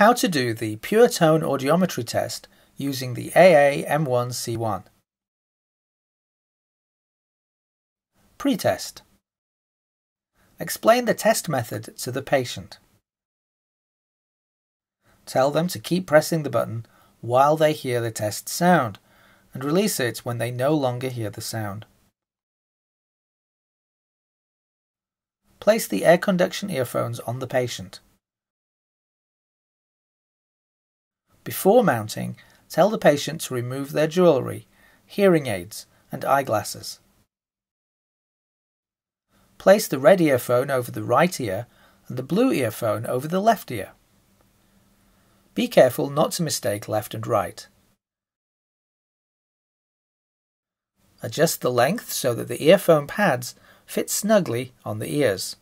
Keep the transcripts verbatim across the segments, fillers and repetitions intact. How to do the pure tone audiometry test using the A A M one C one. Pretest. Explain the test method to the patient. Tell them to keep pressing the button while they hear the test sound and release it when they no longer hear the sound. Place the air conduction earphones on the patient. Before mounting, tell the patient to remove their jewellery, hearing aids, and eyeglasses. Place the red earphone over the right ear and the blue earphone over the left ear. Be careful not to mistake left and right. Adjust the length so that the earphone pads fit snugly on the ears.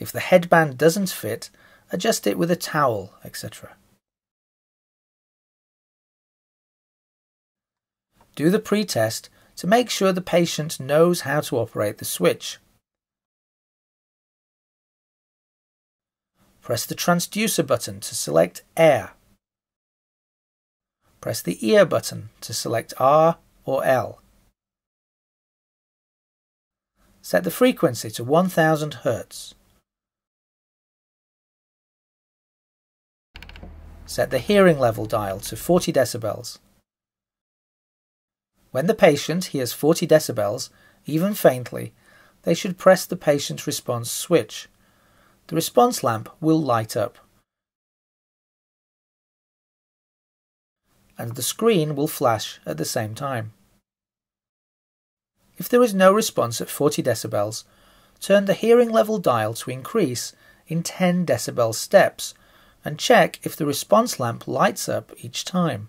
If the headband doesn't fit, adjust it with a towel, et cetera. Do the pretest to make sure the patient knows how to operate the switch. Press the transducer button to select air. Press the ear button to select R or L. Set the frequency to one thousand hertz. Set the hearing level dial to forty decibels. When the patient hears forty decibels, even faintly, they should press the patient response switch. The response lamp will light up, and the screen will flash at the same time. If there is no response at forty decibels, turn the hearing level dial to increase in ten decibel steps and check if the response lamp lights up each time.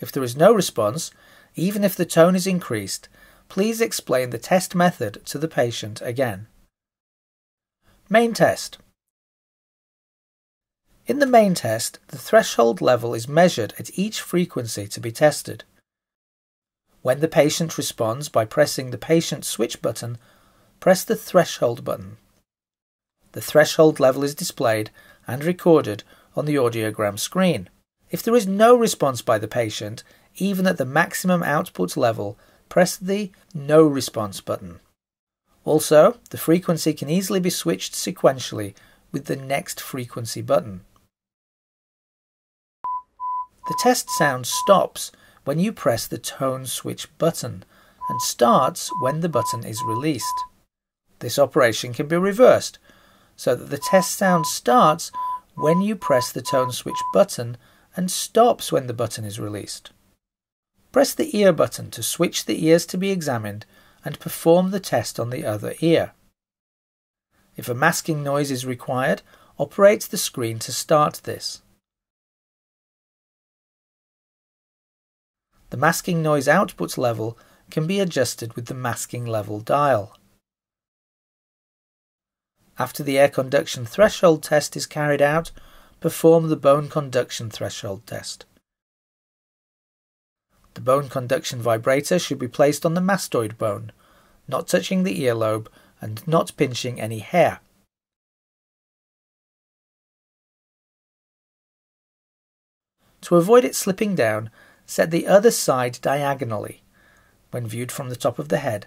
If there is no response, even if the tone is increased, please explain the test method to the patient again. Main test. In the main test, the threshold level is measured at each frequency to be tested. When the patient responds by pressing the patient switch button, press the threshold button. The threshold level is displayed and recorded on the audiogram screen. If there is no response by the patient, even at the maximum output level, press the No Response button. Also, the frequency can easily be switched sequentially with the Next Frequency button. The test sound stops when you press the Tone Switch button and starts when the button is released. This operation can be reversed, so that the test sound starts when you press the tone switch button and stops when the button is released. Press the ear button to switch the ears to be examined and perform the test on the other ear. If a masking noise is required, operate the screen to start this. The masking noise output level can be adjusted with the masking level dial. After the air conduction threshold test is carried out, perform the bone conduction threshold test. The bone conduction vibrator should be placed on the mastoid bone, not touching the earlobe and not pinching any hair. To avoid it slipping down, set the other side diagonally, when viewed from the top of the head,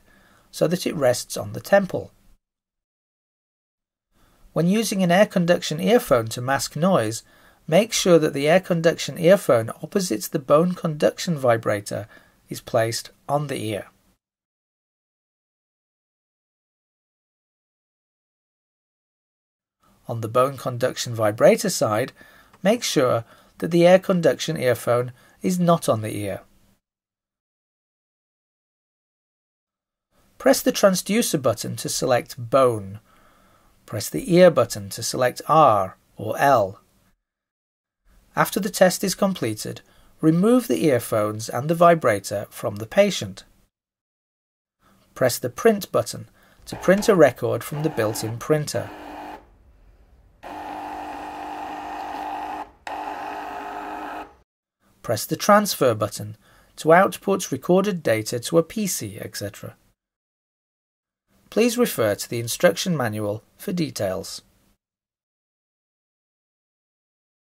so that it rests on the temple. When using an air conduction earphone to mask noise, make sure that the air conduction earphone opposite the bone conduction vibrator is placed on the ear. On the bone conduction vibrator side, make sure that the air conduction earphone is not on the ear. Press the transducer button to select bone. Press the ear button to select R or L. After the test is completed, remove the earphones and the vibrator from the patient. Press the Print button to print a record from the built-in printer. Press the Transfer button to output recorded data to a P C, et cetera. Please refer to the instruction manual for details.